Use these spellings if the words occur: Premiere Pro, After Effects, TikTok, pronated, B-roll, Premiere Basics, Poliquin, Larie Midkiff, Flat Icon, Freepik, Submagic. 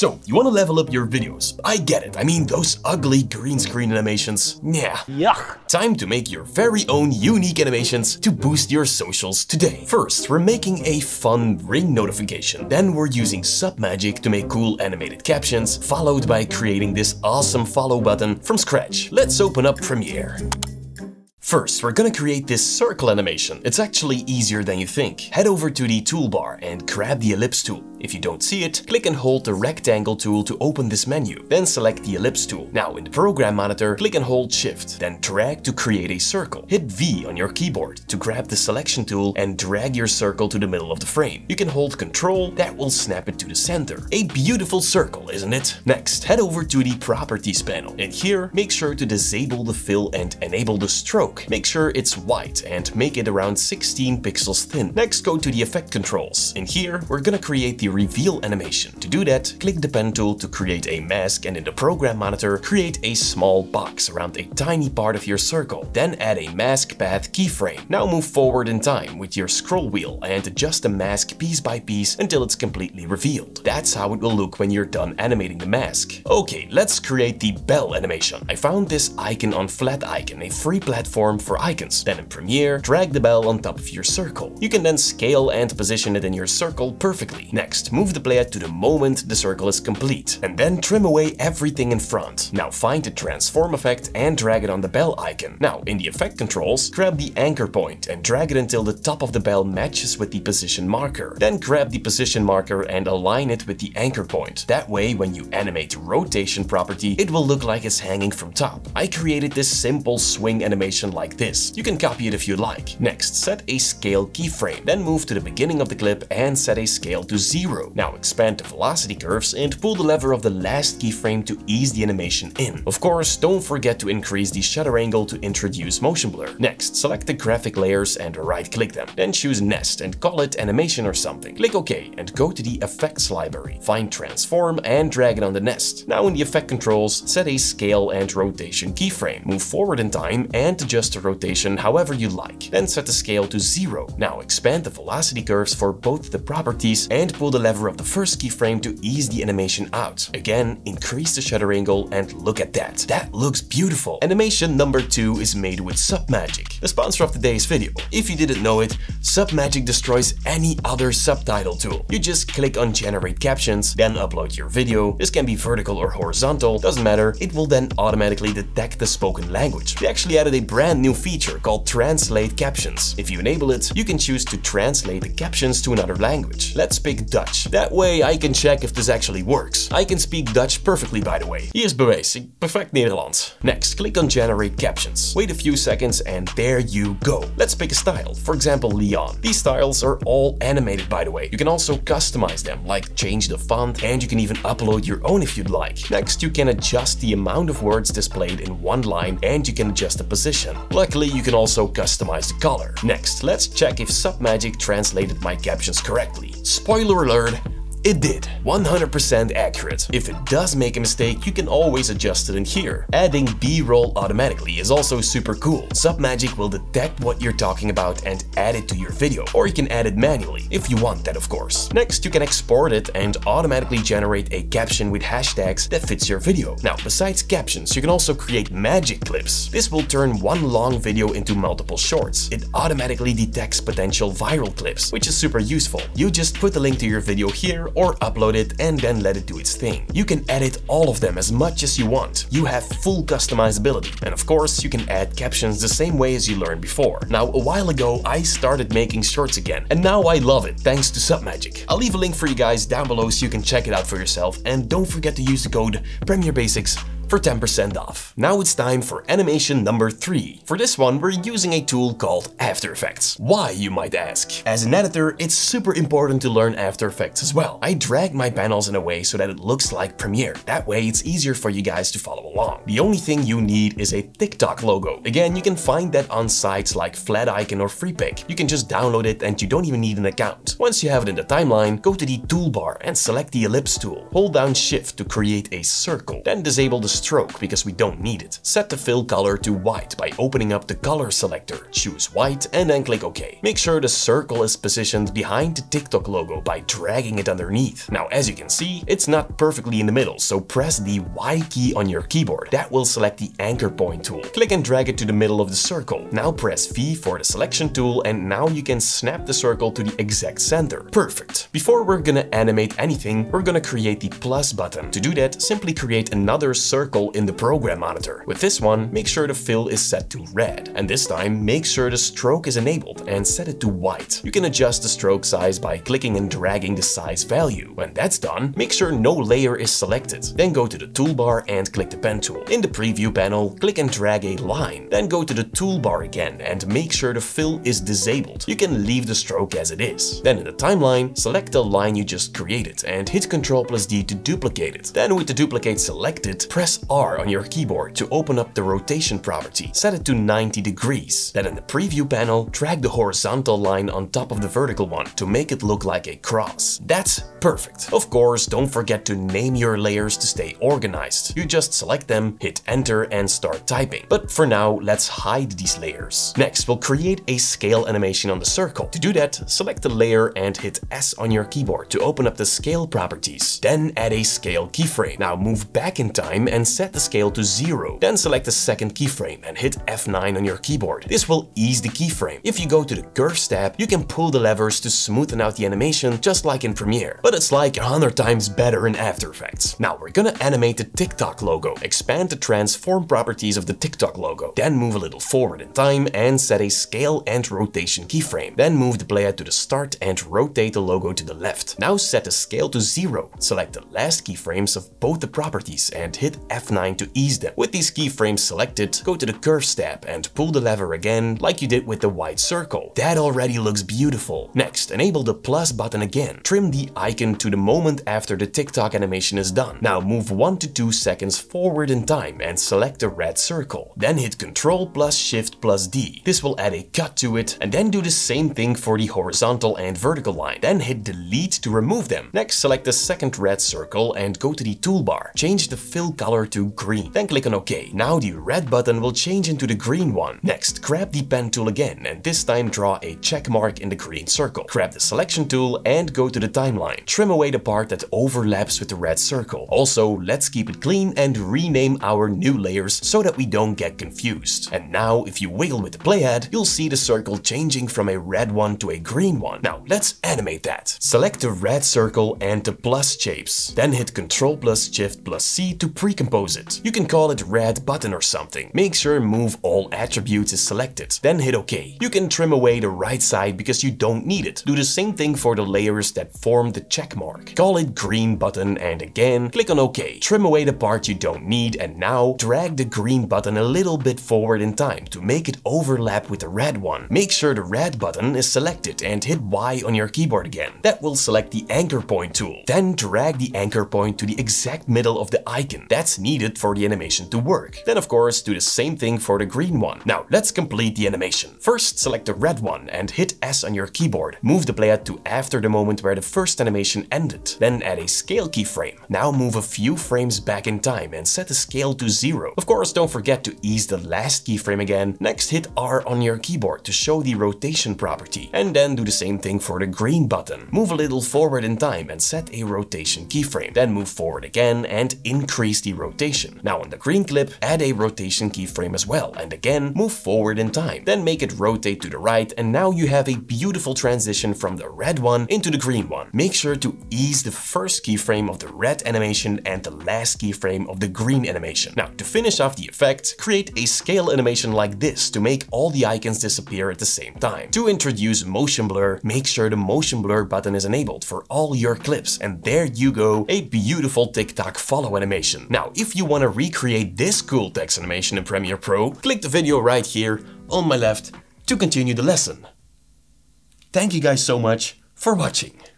So, you want to level up your videos. I get it. I mean, those ugly green screen animations. Yeah. Yuck. Time to make your very own unique animations to boost your socials today. First, we're making a fun ring notification. Then we're using Submagic to make cool animated captions, followed by creating this awesome follow button from scratch. Let's open up Premiere. First, we're gonna create this circle animation. It's actually easier than you think. Head over to the toolbar and grab the ellipse tool. If you don't see it, click and hold the rectangle tool to open this menu. Then select the ellipse tool. Now in the program monitor, click and hold Shift. Then drag to create a circle. Hit V on your keyboard to grab the selection tool and drag your circle to the middle of the frame. You can hold Ctrl, that will snap it to the center. A beautiful circle, isn't it? Next, head over to the properties panel. And here, make sure to disable the fill and enable the stroke. Make sure it's white and make it around 16 pixels thin. Next, go to the effect controls. In here, we're gonna create the reveal animation. To do that, click the pen tool to create a mask and in the program monitor, create a small box around a tiny part of your circle. Then add a mask path keyframe. Now move forward in time with your scroll wheel and adjust the mask piece by piece until it's completely revealed. That's how it will look when you're done animating the mask. Okay, let's create the bell animation. I found this icon on Flat Icon, a free platform for icons. Then in Premiere, drag the bell on top of your circle. You can then scale and position it in your circle perfectly. Next, move the playhead to the moment the circle is complete, and then trim away everything in front. Now find the transform effect and drag it on the bell icon. Now in the effect controls, grab the anchor point and drag it until the top of the bell matches with the position marker. Then grab the position marker and align it with the anchor point. That way, when you animate rotation property, it will look like it's hanging from top. I created this simple swing animation like this. You can copy it if you like. Next, set a scale keyframe. Then move to the beginning of the clip and set a scale to 0. Now expand the velocity curves and pull the lever of the last keyframe to ease the animation in. Of course, don't forget to increase the shutter angle to introduce motion blur. Next, select the graphic layers and right-click them. Then choose Nest and call it animation or something. Click OK and go to the effects library. Find transform and drag it on the nest. Now in the effect controls, set a scale and rotation keyframe. Move forward in time and adjust the rotation however you like. Then set the scale to 0. Now expand the velocity curves for both the properties and pull the lever of the first keyframe to ease the animation out. Again, increase the shutter angle and look at that. That looks beautiful. Animation number 2 is made with Submagic, the sponsor of today's video. If you didn't know it, Submagic destroys any other subtitle tool. You just click on generate captions, then upload your video. This can be vertical or horizontal, doesn't matter. It will then automatically detect the spoken language. They actually added a brand new feature called translate captions. If you enable it, you can choose to translate the captions to another language. Let's pick Dutch. That way I can check if this actually works. I can speak Dutch perfectly, by the way. Hier is bewijs, ik perfect Nederlands. Next, click on generate captions. Wait a few seconds and there you go. Let's pick a style, for example Leon. These styles are all animated, by the way. You can also customize them, like change the font, and you can even upload your own if you'd like. Next, you can adjust the amount of words displayed in one line and you can adjust the position. Luckily, you can also customize the color. Next, let's check if Submagic translated my captions correctly. Spoiler alert. It did. 100% accurate. If it does make a mistake, you can always adjust it in here. Adding B-roll automatically is also super cool. Submagic will detect what you're talking about and add it to your video, or you can add it manually, if you want that, of course. Next, you can export it and automatically generate a caption with hashtags that fits your video. Now, besides captions, you can also create magic clips. This will turn one long video into multiple shorts. It automatically detects potential viral clips, which is super useful. You just put the link to your video here, or upload it and then let it do its thing. You can edit all of them as much as you want. You have full customizability. And of course, you can add captions the same way as you learned before. Now, a while ago, I started making shorts again, and now I love it thanks to Submagic. I'll leave a link for you guys down below so you can check it out for yourself, and don't forget to use the code Premiere Basics for 10% off. Now it's time for animation number 3. For this one, we're using a tool called After Effects. Why, you might ask? As an editor, it's super important to learn After Effects as well. I drag my panels in a way so that it looks like Premiere. That way, it's easier for you guys to follow along. The only thing you need is a TikTok logo. Again, you can find that on sites like Flat Icon or Freepik. You can just download it and you don't even need an account. Once you have it in the timeline, go to the toolbar and select the ellipse tool. Hold down Shift to create a circle, then disable the stroke because we don't need it. Set the fill color to white by opening up the color selector, choose white and then click OK. Make sure the circle is positioned behind the TikTok logo by dragging it underneath. Now as you can see, it's not perfectly in the middle, so press the Y key on your keyboard. That will select the anchor point tool. Click and drag it to the middle of the circle. Now press V for the selection tool and now you can snap the circle to the exact center. Perfect. Before we're gonna animate anything, we're gonna create the plus button. To do that, simply create another circle in the program monitor. With this one, make sure the fill is set to red. And this time, make sure the stroke is enabled and set it to white. You can adjust the stroke size by clicking and dragging the size value. When that's done, make sure no layer is selected. Then go to the toolbar and click the pen tool. In the preview panel, click and drag a line. Then go to the toolbar again and make sure the fill is disabled. You can leave the stroke as it is. Then in the timeline, select the line you just created and hit Ctrl+D to duplicate it. Then with the duplicate selected, press R on your keyboard to open up the rotation property. Set it to 90 degrees. Then in the preview panel, drag the horizontal line on top of the vertical one to make it look like a cross. That's perfect. Of course, don't forget to name your layers to stay organized. You just select them, hit enter and start typing. But for now, let's hide these layers. Next, we'll create a scale animation on the circle. To do that, select the layer and hit S on your keyboard to open up the scale properties. Then add a scale keyframe. Now move back in time and set the scale to 0. Then select the second keyframe and hit F9 on your keyboard. This will ease the keyframe. If you go to the curves tab, you can pull the levers to smoothen out the animation just like in Premiere. But it's like 100 times better in After Effects. Now we're gonna animate the TikTok logo. Expand the transform properties of the TikTok logo. Then move a little forward in time and set a scale and rotation keyframe. Then move the playhead to the start and rotate the logo to the left. Now set the scale to 0. Select the last keyframes of both the properties and hit F9 to ease them. With these keyframes selected, go to the curves tab and pull the lever again like you did with the white circle. That already looks beautiful. Next, enable the plus button again. Trim the icon to the moment after the TikTok animation is done. Now move 1 to 2 seconds forward in time and select the red circle. Then hit Ctrl+Shift+D. This will add a cut to it, and then do the same thing for the horizontal and vertical line. Then hit delete to remove them. Next, select the second red circle and go to the toolbar. Change the fill color to green. Then click on OK. Now the red button will change into the green one. Next, grab the pen tool again and this time draw a check mark in the green circle. Grab the selection tool and go to the timeline. Trim away the part that overlaps with the red circle. Also, let's keep it clean and rename our new layers so that we don't get confused. And now, if you wiggle with the playhead, you'll see the circle changing from a red one to a green one. Now, let's animate that. Select the red circle and the plus shapes. Then hit Ctrl+Shift+C to pre-compose it. You can call it red button or something. Make sure move all attributes is selected. Then hit OK. You can trim away the right side because you don't need it. Do the same thing for the layers that form the check mark. Call it green button and again, click on OK. Trim away the part you don't need and now drag the green button a little bit forward in time to make it overlap with the red one. Make sure the red button is selected and hit Y on your keyboard again. That will select the anchor point tool. Then drag the anchor point to the exact middle of the icon. That's needed for the animation to work. Then of course do the same thing for the green one. Now let's complete the animation. First select the red one and hit S on your keyboard. Move the playhead to after the moment where the first animation ended. Then add a scale keyframe. Now move a few frames back in time and set the scale to 0. Of course, don't forget to ease the last keyframe again. Next, hit R on your keyboard to show the rotation property. And then do the same thing for the green button. Move a little forward in time and set a rotation keyframe. Then move forward again and increase the rotation. Now on the green clip, add a rotation keyframe as well. And again, move forward in time. Then make it rotate to the right. And now you have a beautiful transition from the red one into the green one. Make sure to ease the first keyframe of the red animation and the last keyframe of the green animation. Now, to finish off the effect, create a scale animation like this to make all the icons disappear at the same time. To introduce motion blur, make sure the motion blur button is enabled for all your clips. And there you go, a beautiful TikTok follow animation. Now, if you want to recreate this cool text animation in Premiere Pro, click the video right here on my left to continue the lesson. Thank you guys so much for watching.